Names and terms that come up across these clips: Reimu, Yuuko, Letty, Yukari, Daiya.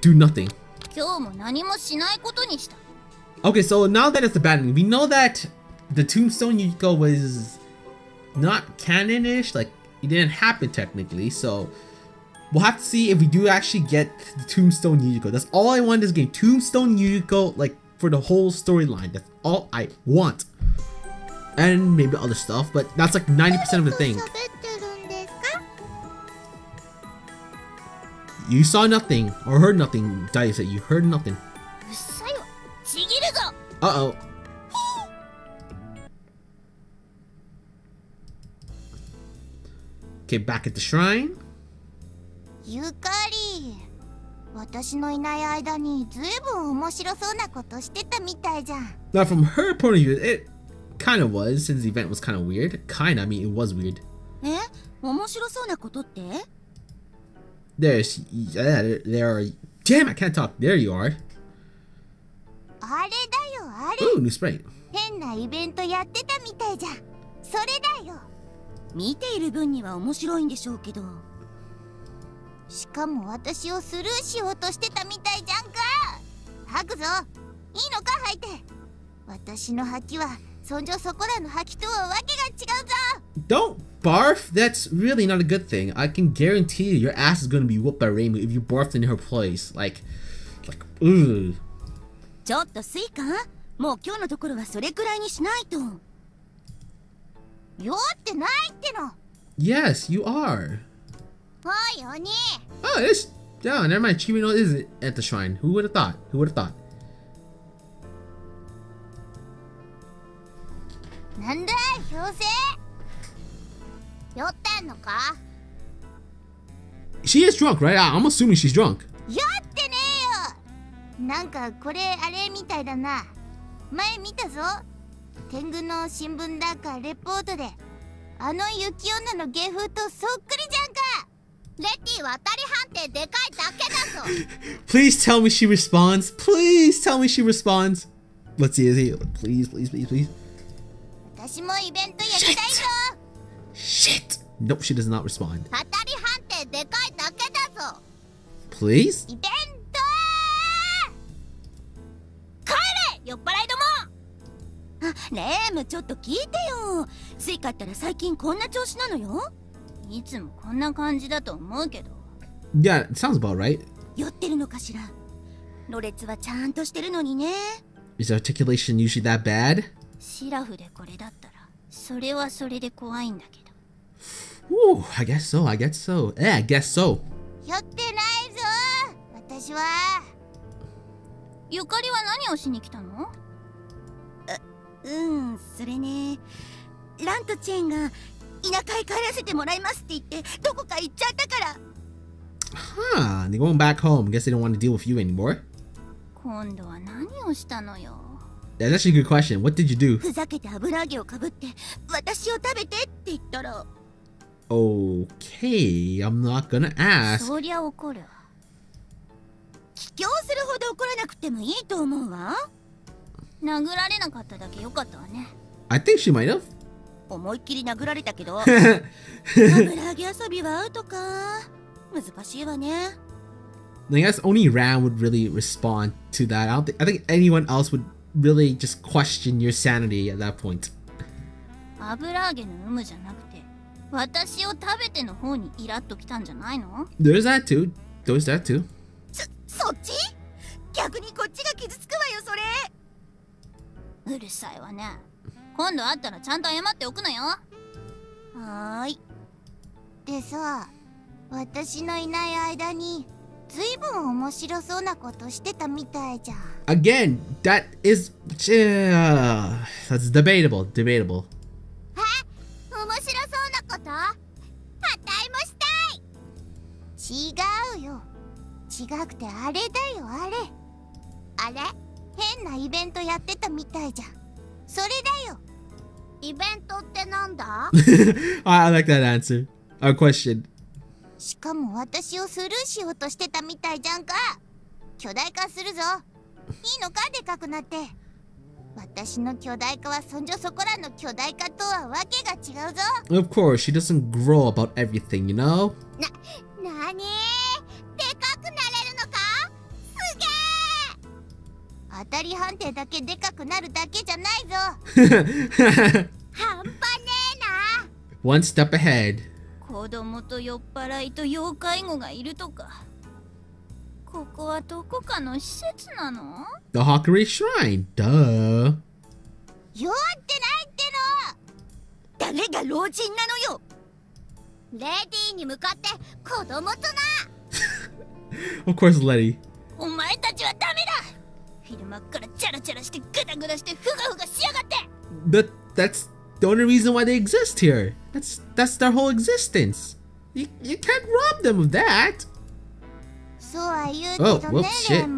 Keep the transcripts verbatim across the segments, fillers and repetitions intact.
do nothing. Okay, so now that it's abandoning, we know that the tombstone Yuuko was not canon-ish, like it didn't happen technically, so we'll have to see if we do actually get the tombstone Yuuko. That's all I want in this game, tombstone Yuuko, like for the whole storyline. That's all I want. And maybe other stuff, but that's like ninety percent of the thing. You saw nothing or heard nothing, Daiya said. You heard nothing. Uh-oh. Okay, back at the shrine. Yukari, now from her point of view, it kind of was, since the event was kind of weird. Kind of, I mean, it was weird. There's, uh, there are, damn, I can't talk. There you are. Ooh, new sprite. Don't barf, that's really not a good thing. I can guarantee you your ass is gonna be whooped by Reimu if you barfed in her place. Like, like, ooh. Yes, you are. Oh, it's down. Never mind. Chimino isn't at the shrine. Who would have thought? Who would have thought? She is drunk, right? I'm assuming she's drunk. Please tell me she responds. Please tell me she responds. Let's see, is he? Please, please, please, please. Shit. Shit. Nope, she does not respond. Please? Yeah, it sounds about right. Is articulation usually that bad? Ooh, I guess so, I guess so. Yeah, I guess so. Huh, they're going back home. Guess they don't want to deal with you anymore. That's actually a good question. What did you do? Okay, I'm not gonna ask. I think she might have. I guess only Ran would really respond to that. I don't think I think anyone else would really just question your sanity at that point. There's that too. There's that too. Again, that is uh, that's debatable, debatable. I like that answer. Our question. Of course, she doesn't grow about everything, you know? 当たり判定だけでかくなるだけじゃないぞ。半端ねえな。One step ahead。子供と酔っ払いと妖怪語がいるとか。ここはどこかの施設なの ？The Hawkery Shrine。だ。酔ってないっての。誰が老人なのよ。レディーに向かって子供とな。Of course, Letty。お前たちはダメだ。But that's the only reason why they exist here. That's that's their whole existence. You you can't rob them of that. Oh, well, shit.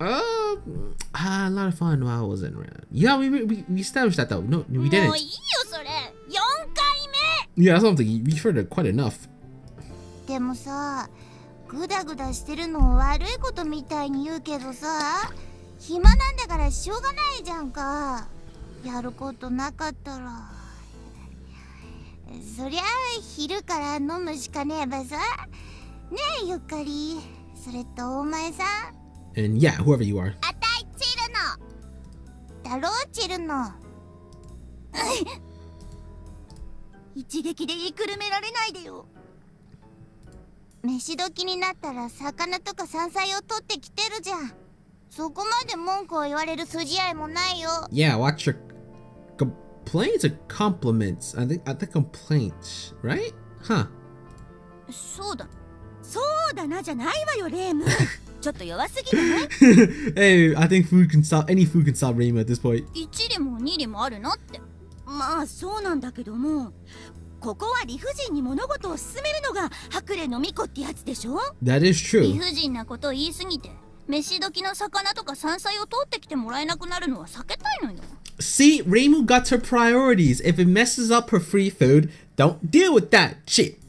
Uh, a lot of fun while I wasn't around. Yeah, we we, we established that though. No, we didn't. Yeah, that's something we've heard quite enough. And yeah, whoever you are. Yeah, watch your complaints or compliments. I think I think complaints, right? Huh. Hey, I think food can stop any food can stop Reimu at this point. まあそうなんだけども、ここは理不尽に物事を進めるのが白麗の巫女ってやつでしょ? That is true. 理不尽なことを言いすぎて、飯時の魚とか山菜を取ってきてもらえなくなるのは避けたいのよ。See, Reimu got her priorities. If it messes up her free food, don't deal with that shit.